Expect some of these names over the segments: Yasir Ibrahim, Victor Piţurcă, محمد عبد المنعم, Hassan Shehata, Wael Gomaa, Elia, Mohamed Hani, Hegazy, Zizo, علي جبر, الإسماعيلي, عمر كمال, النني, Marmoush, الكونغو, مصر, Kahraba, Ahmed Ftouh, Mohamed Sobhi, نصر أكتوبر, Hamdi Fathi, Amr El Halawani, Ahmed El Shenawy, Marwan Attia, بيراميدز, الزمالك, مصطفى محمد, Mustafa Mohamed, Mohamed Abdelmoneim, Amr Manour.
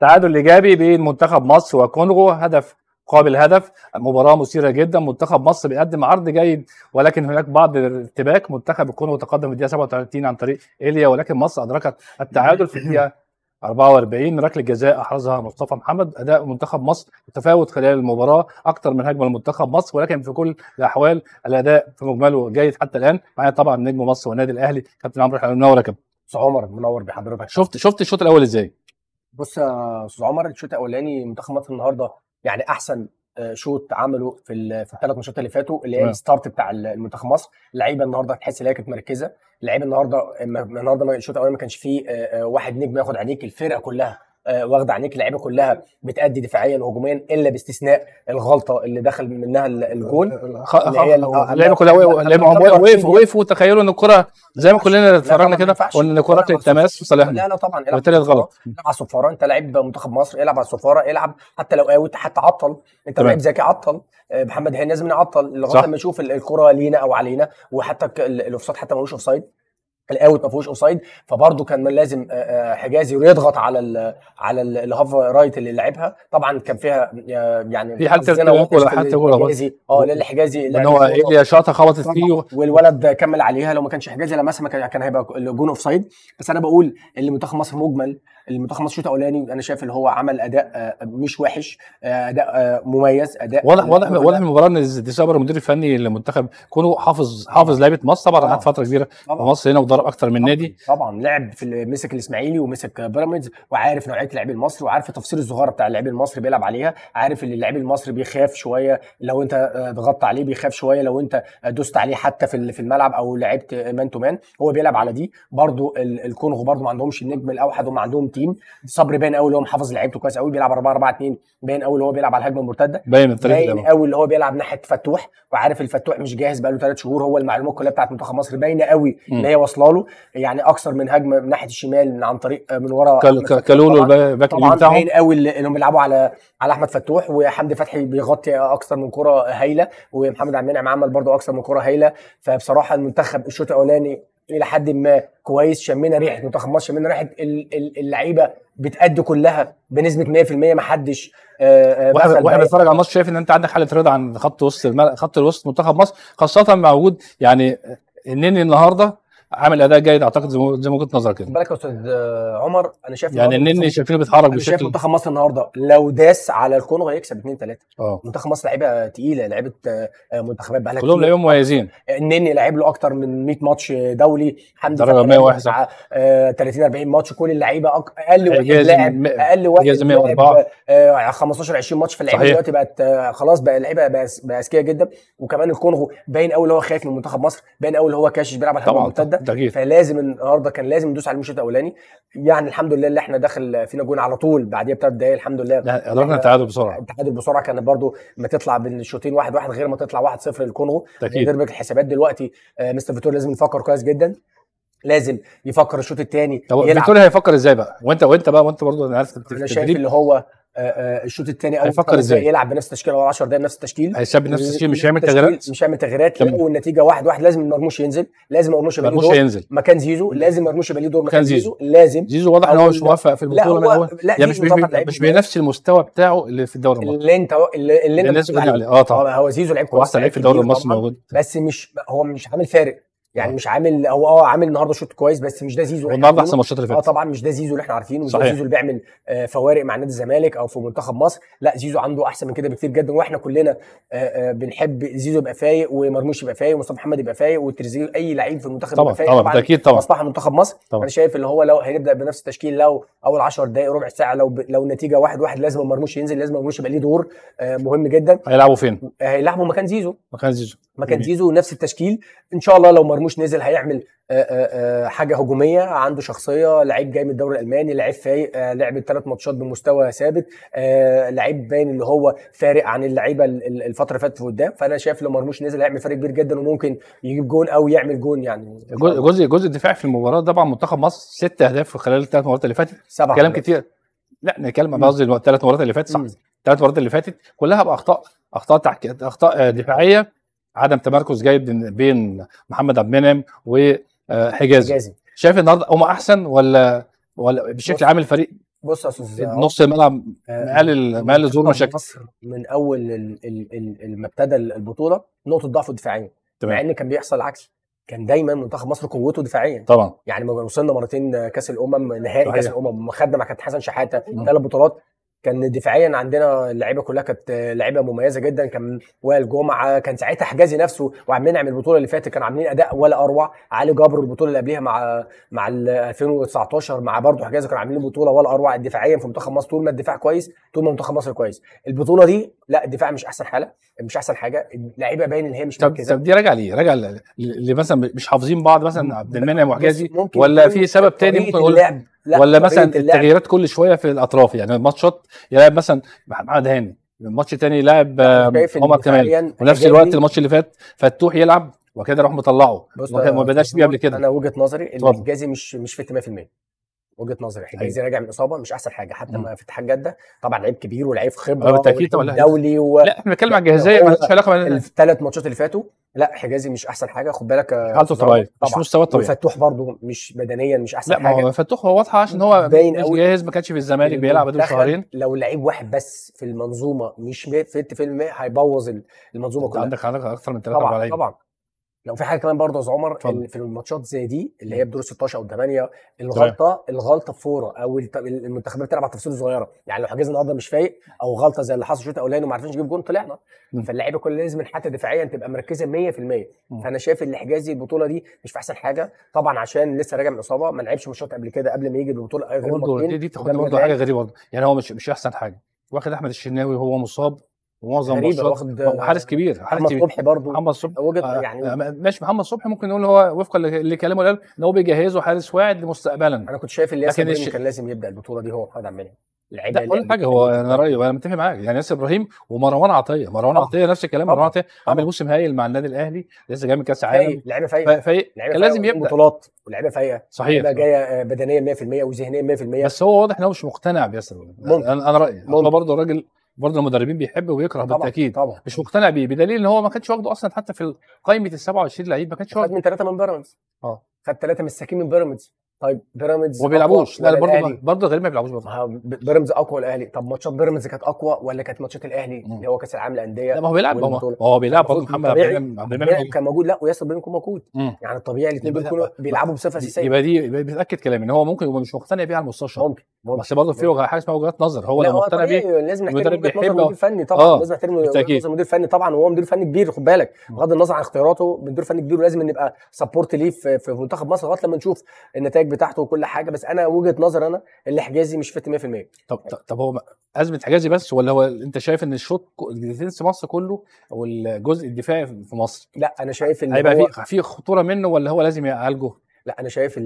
تعادل ايجابي بين منتخب مصر والكونغو، هدف قابل هدف، مباراة مثيرة جدا. منتخب مصر بيقدم عرض جيد ولكن هناك بعض الارتباك. منتخب الكونغو تقدم في الدقيقة 37 عن طريق ايليا، ولكن مصر ادركت التعادل في الدقيقة 44. ركلة جزاء احرزها مصطفى محمد. اداء منتخب مصر متفاوت خلال المباراة، اكثر من هجمة لمنتخب مصر، ولكن في كل الاحوال الاداء في مجمله جيد حتى الان. معايا طبعا نجم مصر والنادي الاهلي كابتن عمرو الحلواني. منور يا كابتن. استاذ عمر منور بحضرتك. شفت الشوط الاول ازاي؟ بص يا استاذ عمر، الشوط الاولاني منتخب مصر النهارده يعني احسن شوط عمله في الثلاث ماتشات اللي فاتوا، اللي هي الستارت بتاع المنتخب مصر. اللعيبه النهارده تحس ان هي كانت مركزه، اللعيبه النهارده الشوط الاولاني ما كانش فيه واحد نجم ياخد عينيك، الفرقه كلها واخده عينيك، اللعيبه كلها بتأدي دفاعيا وهجوميا الا باستثناء الغلطه اللي دخل منها الجول. اللعيبه كلها وقفوا وتخيلوا ان الكره زي ما كلنا اتفرجنا كده وان الكره للتماس في صالحنا. لا طبعا وبالتالي غلط. العب على الصفاره، انت لعيب منتخب مصر، العب على الصفاره، العب حتى لو قاوت، حتى عطل، انت لعيب ذكي، عطل محمد هاني، لازم نعطل لغايه ما نشوف الكره لينا او علينا. وحتى الاوفسايد حتى ملوش اوفسايد، الاوت ما فيهوش اوفسايد، فبرضه كان لازم حجازي ويضغط على الهاف رايت اللي لعبها. طبعا كان فيها يعني في حاله حجازي ان هو ايليا شاطها خبطت فيه والولد كمل عليها، لو ما كانش حجازي لمسها ما كان هيبقى الجون اوفسايد. بس انا بقول المنتخب مصر مجمل، المنتخب مصر الشوط الاولاني انا شايف اللي هو عمل اداء مش وحش، اداء مميز، اداء واضح من المباراه ان دي صابر المدير الفني لمنتخب كونغو حافظ لعيبه مصر. طبعا قعد فتره كبيره مصر هنا وضرب اكتر من نادي. طبعا لعب في مسك الاسماعيلي ومسك بيراميدز، وعارف نوعيه اللاعب المصري، وعارف تفسير الزهاره بتاع اللاعب المصري بيلعب عليها، عارف ان اللاعب المصري بيخاف شويه لو انت ضغطت عليه، بيخاف شويه لو انت دوست عليه حتى في الملعب او لعبت مان تو مان، هو بيلعب على دي. برده الكونغو برده ما عندهمش النجم الاوحد وما عندهم تيم. صبري باين قوي اللي هو محافظ لعيبته كويس قوي، بيلعب 4-4-2، باين قوي اللي هو بيلعب على الهجمه المرتده، باين قوي اللي هو بيلعب ناحيه فتوح، وعارف الفتوح مش جاهز بقى له 3 شهور. هو المعلومات كلها بتاعت منتخب مصر باينه قوي اللي هي واصله له، يعني اكثر من هجمه من ناحيه الشمال من عن طريق من ورا كالولو الباك اليمين بتاعهم، باين قوي اللي هم بيلعبوا على احمد فتوح. وحمدي فتحي بيغطي اكثر من كره هايله، ومحمد عبد المنعم عمل برده اكثر من كره هايله. فبصراحه المنتخب الشوط الاولاني الى حد ما كويس، شمينا ريحه منتخب مصر، شمينا ريحه اللعيبه بتأدي كلها بنسبه 100%. ما حدش واحد بيتفرج على الماتش شايف ان انت عندك حاله رضا عن خط الوسط منتخب مصر، خاصه مع وجود يعني النني النهارده عامل اداء جيد. اعتقد زي ما وجهه نظرك كده. بالك يا استاذ عمر، انا شايف يعني النني شايفينه بيتحرك بشكل، شايف منتخب مصر النهارده لو داس على الكونغو هيكسب 2-3. منتخب مصر لعيبه تقيله، لعيبه منتخبات بقى لها كلهم لعيبه مميزين. النني لعب له اكتر من 100 ماتش دولي، حمدي فتحي 101 30-40 ماتش، كل اللعيبه اقل واحد لاعب، اقل واحد 104 15-20 ماتش. في اللعيبه دلوقتي بقت خلاص، بقى اللعيبه بقى اذكياء جدا. وكمان الكونغو باين قوي اللي هو خايف من منتخب مصر، باين قوي اللي هو كاشش بيلعب على الهجمه. فلازم النهارده كان لازم ندوس على الشوط الاولاني. يعني الحمد لله اللي احنا داخل فينا جون على طول بعديها ب3 دقايق، الحمد لله قدرنا التعادل بسرعه. التعادل بسرعه كان برده ما تطلع بين الشوطين 1-1 غير ما تطلع 1-0 للكونغو. غير بك الحسابات دلوقتي مستر فيتور لازم نفكر كويس جدا، لازم يفكر الشوط الثاني. طب فيتور هيفكر ازاي بقى؟ وانت برده انا عارف انا شايف اللي هو الشوط الثاني هيفكر ازاي؟ يلعب بنفس التشكيل ولا 10 دقايق نفس التشكيل، هيثبت نفس التشكيل، مش هيعمل تغييرات، والنتيجه 1-1. لازم مرموش ينزل، لازم مرموش ينزل مكان زيزو، لازم مرموش يبقى ليه دور مكان زيزو. لازم زيزو واضح ان هو مش موفق في البطوله من الاول، يعني مش بنفس المستوى بتاعه اللي في الدوري المصري اللي الناس بتقول عليه. طبعا هو زيزو لعيب كويس، احسن لعيب في الدوري المصري موجود، بس مش عامل فارق، يعني مش عامل هو عامل النهارده شوط كويس، بس مش ده زيزو النهارده احسن ماتشات اللي فاتت. طبعا مش ده زيزو اللي احنا عارفينه، مش ده زيزو اللي بيعمل فوارق مع نادي الزمالك او في منتخب مصر. لا، زيزو عنده احسن من كده بكتير جدا، واحنا كلنا بنحب زيزو يبقى فايق، ومرموش يبقى فايق، ومصطفى محمد يبقى فايق، وتريزيجيه، اي لعيب في المنتخب يبقى فايق. طبعا اكيد طبعا مصلحه منتخب مصر. انا شايف اللي هو لو هنبدا بنفس التشكيل، لو اول 10 دقائق ربع ساعه، لو النتيجه 1-1 لازم مرموش ينزل، لازم مرموش يبقى ليه دور مهم جدا. هيلعبوا فين؟ هيلعبوا مكان زيزو نفس التشكيل ان شاء الله. لو مرموش نزل هيعمل حاجه هجوميه، عنده شخصيه، لعيب جاي من الدوري الالماني، لعيب فايق، لعب 3 ماتشات بمستوى ثابت، لعيب باين اللي هو فارق عن اللعيبه الفتره اللي فاتت قدام. فانا شايف لو مرموش نزل هيعمل فرق كبير جدا، وممكن يجيب جون او يعمل جون. يعني جزء الدفاع في المباراه. طبعا منتخب مصر 6 اهداف خلال ال3 مباريات اللي فاتت، كلام كتير. لا نتكلم قصدي ال3 مباريات اللي فاتت، صح، ال3 مباريات اللي فاتت كلها اخطاء دفاعيه، عدم تمركز جيد بين محمد عبد المنعم وحجازي. شايف النهارده هم احسن ولا بشكل عام الفريق بص يا استاذ، نص الملعب مقلل الظهور مشاكل من اول ما ابتدى البطوله، نقطه ضعفه دفاعيه، مع ان كان بيحصل العكس، كان دايما منتخب مصر قوته دفاعيا طبعا. يعني ما وصلنا مرتين كاس الامم، نهائي كاس الامم خدنا مع كابتن حسن شحاته 3 بطولات، كان دفاعيا عندنا اللعيبه كلها كانت لعيبه مميزه جدا، كان وائل جمعه، كان ساعتها حجازي نفسه وعاملين نعمل البطوله اللي فاتت، كانوا عاملين اداء ولا اروع، علي جبر البطوله اللي قبلها مع 2019 مع برضه حجازي كانوا عاملين بطوله ولا اروع دفاعيا في منتخب مصر. طول ما الدفاع كويس، طول ما منتخب مصر كويس. البطوله دي لا، الدفاع مش احسن حاله، مش احسن حاجه، اللعيبه باين ان هي مش مركزه. طب دي راجع ليه؟ راجع اللي مثلا مش حافظين بعض، مثلا عبد المنعم وحجازي، ولا في سبب تاني ممكن نقول، ولا مثلا التغييرات كل شويه في الاطراف؟ يعني ماتشات يلعب مثلا محمد هاني، الماتش الثاني يلعب عمر كمال، ونفس الوقت الماتش اللي فات فتوح يلعب وكده راح مطلعه، ما بداش بيه قبل كده. انا وجهه نظري ان حجازي مش في 100%، وجهه نظري حجازي راجع من اصابه مش احسن حاجه، حتى ما في اتحاد جده طبعا لعيب كبير ولعيب خبره دولي لا احنا بنتكلم عن الجاهزيه، مالهاش علاقه بالثلاث ماتشات اللي فاتوا. لا حجازي مش احسن حاجه، خد بالك حالته طبيعيه، مش مستواه الطبيعي. فتوح برضه مش بدنيا مش احسن حاجه. لا فتوح هو واضحه عشان هو باين قوي جاهز، ما كانش في الزمالك بيلعب ادوله شهرين. لو لعيب واحد بس في المنظومه مش في هيبوظ المنظومه كلها. عندك اكثر من 3 4 لعيبه طبعا. لو في حاجه كمان برضه يا عمر، في الماتشات زي دي اللي هي بدور 16 او 8، الغلطه بفوره، او المنتخبات بتلعب على التفاصيل الصغيره. يعني لو حجازي النهارده مش فايق، او غلطه زي اللي حصل الشوط الاولاني وما عرفناش نجيب جون، طلعنا. فاللعيبه كلها لازم حتى دفاعيا تبقى مركزه 100%. فانا شايف ان حجازي البطوله دي مش في احسن حاجه، طبعا عشان لسه راجع من اصابه، ما لعبش ماتشات قبل كده قبل ما يجي البطوله. دي برضه حاجه غريبه برضه، يعني هو مش احسن حاجه. واخد احمد الشناوي هو مصاب معظم ماتشات، حارس كبير، حارس كبير. محمد صبحي وجد يعني ماشي، محمد صبحي ممكن نقول هو وفقا لكلامه قال ان هو بيجهزه حارس واعد مستقبلا. انا كنت شايف ان ياسر إبراهيم كان لازم يبدا البطوله دي، هو خد عملها اللعيبه. كل حاجه هو انا رايي وانا متفق معاك، يعني ياسر ابراهيم ومروان عطيه، نفس الكلام. مروان عطيه عامل موسم هايل مع النادي الاهلي، لسه جاي من كاس عالم، لعيبه فايقه، كان لازم يبدا بطولات، واللعيبه فايقه صحيح، يبقى جايه بدنيا 100% وذهنيا 100%. بس هو واضح ان هو مش مقتنع بياسر ابراهيم. انا رايي هو برضه الراجل، برضه المدربين بيحب ويكره بالتاكيد طبعا. مش مقتنع بيه، بدليل ان هو ما كانش واخده اصلا حتى في قائمه ال 27 لعيب، ما كانش واخد من 3 من بيراميدز. خد 3 مساكين من بيراميدز. طيب بيراميدز وما بيلعبوش، لا برضه غير ما بيلعبوش برضه. بيراميدز اقوى الاهلي، طب ماتشات بيراميدز كانت اقوى ولا كانت ماتشات الاهلي اللي هو كاس العالم للانديه؟ لا ما هو بيلعب، برضه محمد عبد المنعم كان موجود، لا وياسر ابراهيم كان موجود. يعني الطبيعي الاثنين بيكونوا بيلعبوا بصفه اساسيه، يبقى دي بتاكد كلامي ان هو ممكن يبقى مش مقتنع بيه على المستشفى، بس برضه في حاجه اسمها وجهات نظر. هو لو مقتنع بيه لازم نحترم وجهه نظر المدير الفني طبعا، لازم نحترم وجهه نظر المدير الفني طبعا، وهو مدير فني كبير خد بالك، بغض النظر عن اختياراته مدير فني كبير، ولازم نبقى سبورت ليه في منتخب مصر لغايه لما نشوف النتائج بتاعته وكل حاجه. بس انا وجهه نظر انا اللي حجازي مش فت 100%. طب هو ازمه حجازي بس، ولا هو انت شايف ان الشوط ديفنس مصر كله او الجزء الدفاعي في مصر؟ لا انا شايف ان هيبقى في خطوره منه، ولا هو لازم يعالجه؟ لا انا شايف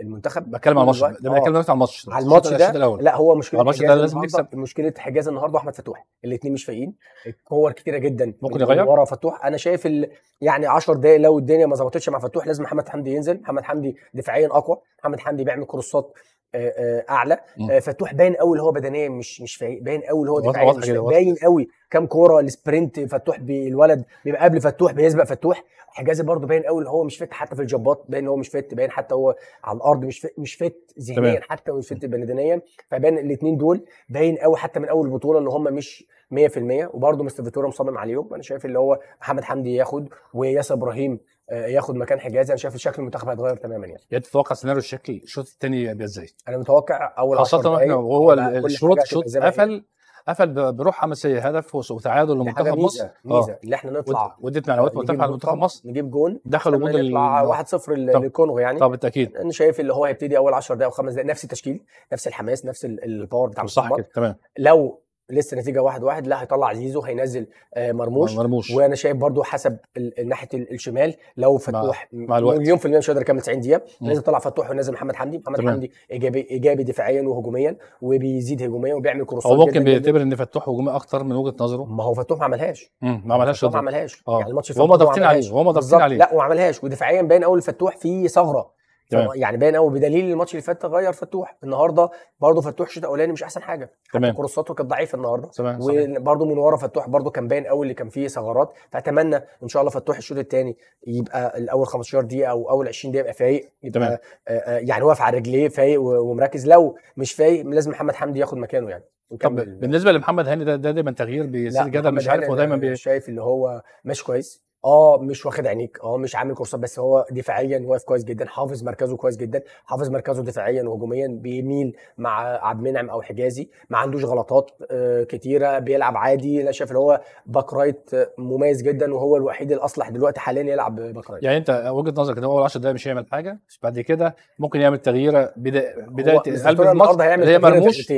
المنتخب، بتكلم على الماتش ده، بتكلم على الماتش ده. لا هو مشكله الماتش ده لازم نكسب. مشكله حجازي النهارده واحمد فتوح، الاثنين مش فايقين، كور كتيره جدا ممكن يغير ورا فتوح. انا شايف يعني 10 دقايق لو الدنيا ما ظبطتش مع فتوح لازم محمد حمدي ينزل. محمد حمدي دفاعيا اقوى، محمد حمدي بيعمل كروسات اعلى. فتوح باين قوي اللي هو بدنيا مش فايق، باين قوي اللي هو دفاعيا مش فايق، باين قوي كام كوره السبرنت فتوح بالولد بيبقى قبل فتوح بيسبق فتوح. حجازي برضه باين قوي اللي هو مش فت، حتى في الجباط باين هو مش فت، باين حتى هو على الارض مش فت ذهنيا حتى، ومش فت بدنيا. فباين الاثنين دول باين قوي حتى من اول البطوله ان هم مش 100%. وبرضه مستر فيتورا مصمم عليهم. انا شايف اللي هو محمد حمدي ياخد وياسر ابراهيم ياخد مكان حجازي. انا شايف شكل المنتخب هيتغير تماما. يعني تتوقع سيناريو الشكل الشوط الثاني يبقى ازاي؟ انا متوقع اول 10 دقايق، خاصه وهو الشوط قفل بروح حماسيه، هدف وتعادل لمنتخب مصر، ميزه اللي احنا نطلع وديت معنويات مرتفعه لمنتخب مصر، نجيب جون دخلوا جون يطلع 1-0 للكونغو. يعني طب بالتاكيد انا شايف اللي هو هيبتدي اول 10 دقائق او 5 دقائق نفس التشكيل، نفس الحماس، نفس الباور بتاع المنتخب. تمام. لو لسه نتيجه 1-1 لا هيطلع زيزو، هينزل مرموش. وانا شايف برضو حسب ناحيه الشمال، لو فتوح مليون في المية مش هيقدر يكمل 90 دقيقه، لازم يطلع فتوح وينزل محمد حمدي ايجابي دفاعيا وهجوميا، وبيزيد هجوميا وبيعمل كروسات. هو ممكن بيعتبر ان فتوح هجومي اكتر من وجهه نظره. ما هو فتوح ما عملهاش يعني الماتش، وهم ضاغطين عليه، لا وما عملهاش. ودفاعيا باين اول فتوح فيه ثغره، يعني باين قوي بدليل الماتش اللي فات غير فتوح. النهارده برضه فتوح شوط اولاني مش احسن حاجه، حتى كورساته كانت ضعيفه النهارده، وبرضه من ورا فتوح برضه كان باين قوي اللي كان فيه ثغرات. فاتمنى ان شاء الله فتوح الشوط الثاني يبقى الاول 15 دقيقه او اول 20 دقيقه يبقى فايق، يبقى يعني واقف على رجليه فايق ومركز. لو مش فايق لازم محمد حمدي ياخد مكانه يعني. طب بالنسبه لمحمد هاني ده دايما تغيير بيصير جدل، مش عارف هو دايما شايف اللي هو ماشي كويس، مش واخد عينيك، مش عامل كورسات، بس هو دفاعيا واقف كويس جدا، حافظ مركزه كويس جدا، حافظ مركزه دفاعيا وهجوميا، بيميل مع عبد المنعم او حجازي، ما عندوش غلطات كتيره، بيلعب عادي. لا شايف اللي هو باك رايت مميز جدا، وهو الوحيد الاصلح دلوقتي حاليا يلعب باك رايت. يعني انت وجهه نظرك ان اول 10 دقايق مش هيعمل حاجه، بعد كده ممكن يعمل تغييره بدايه قلب الماتش اللي هي مرموش،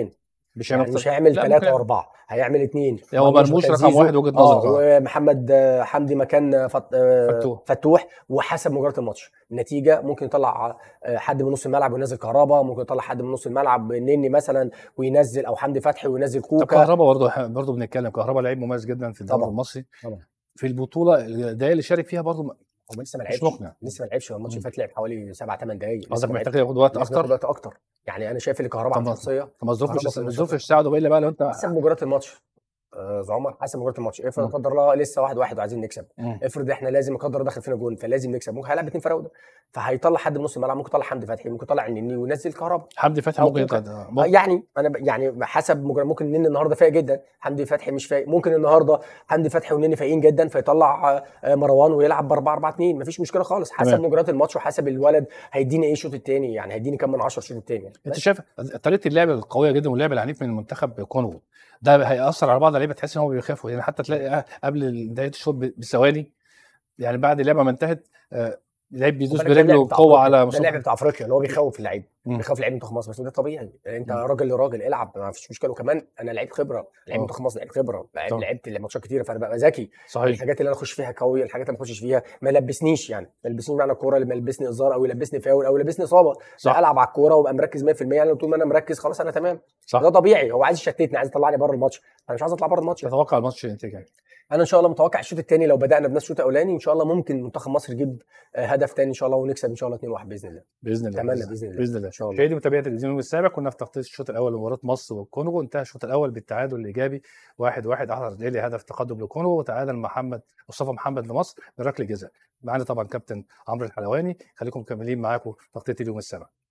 مش هيعمل 3 و4، هيعمل 2. هو مرموش رقم 1 وجهه نظري، ومحمد حمدي مكان فتوح. وحسب مجرد الماتش النتيجه ممكن يطلع حد من نص الملعب وينزل كهربا، ممكن يطلع حد من نص الملعب نني مثلا وينزل، او حمدي فتحي وينزل كوكا. كهربا برضه بنتكلم، كهربا لعيب مميز جدا في الدوري المصري طبعا. في البطوله الدقايق اللي شارك فيها برضه هو لسه ما لعبش، لسه ما لعبش. هو الماتش اللي فات لعب حوالي 7-8 دقايق. قصدك محتاج ياخد وقت اكتر؟ وقت اكتر يعني. انا شايف ان كهربا عنده شخصيه، الظروف مش تساعده الا بقى لو انت حسب مجريات الماتش. زعمر حسب مجريات الماتش، افرض قدر الله لسه 1-1 وعايزين نكسب، افرض احنا لازم قدر دخل فينا جون فلازم نكسب، ممكن هيلعب 2 فراوده، فهيطلع حد من نص الملعب، ممكن يطلع حمدي فتحي، ممكن يطلع النني وينزل كهربا. حمدي فتحي ممكن يعني انا يعني حسب مجريات. ممكن النني النهارده فايق جدا، حمدي فتحي مش فايق. ممكن النهارده حمدي فتحي والنني فايقين جدا، فيطلع مروان ويلعب ب4-4-2، مفيش مشكله خالص. حسب مجريات الماتش وحسب الولد هيديني ايه الشوط الثاني، يعني هيديني كام من 10 الشوط الثاني يعني. انت شايف طريقه اللعب القويه جدا واللعب العنيف من منتخب الكونغو ده هيأثر على بعض اللعيبه؟ تحس ان هم بيخافوا يعني، حتى تلاقي قبل بدايه الشوط بثواني يعني بعد اللعبه ما انتهت اللعيب بيدوس برجله وقوه على مصطفى. اللعب بتاع افريقيا اللي هو بيخوف اللعيب، بيخوف لعيب منتخب مصر، بس ده طبيعي. انت راجل لراجل العب، ما فيش مشكله. وكمان انا لعيب خبره، لعيب منتخب مصر، لعيب خبره، لعبت ماتشات كتيره، فانا ببقى ذكي. الحاجات اللي انا اخش فيها قوي، الحاجات اللي ما اخشش فيها ما لبسنيش يعني، ما لبسنيش معنى الكوره اللي ما لبسني ازار او يلبسني فاول او يلبسني اصابه. العب على الكوره وابقى مركز 100%. يعني طول ما انا مركز خلاص انا تمام. ده طبيعي. هو عايز يشتتني، عايز يطلعني بره الماتش، انا مش عايز اطلع بره الماتش. تتوقع الماتش ينتهي؟ انا ان شاء الله متوقع الشوط الثاني لو بدانا بنفس الشوط الاولاني ان شاء الله ممكن منتخب مصر يجيب هدف ثاني ان شاء الله، ونكسب ان شاء الله 2-1 باذن الله. باذن الله ان شاء الله. شاهدوا متابعه الزميل السابق، كنا في تغطيه الشوط الاول لمباراه مصر والكونغو. انتهى الشوط الاول بالتعادل الايجابي 1-1. احرز الاهلي هدف تقدم للكونغو، وتعادل مصطفى محمد لمصر بركله جزاء. معانا طبعا كابتن عمرو الحلواني. خليكم مكملين معاكم تغطيه اليوم السابق.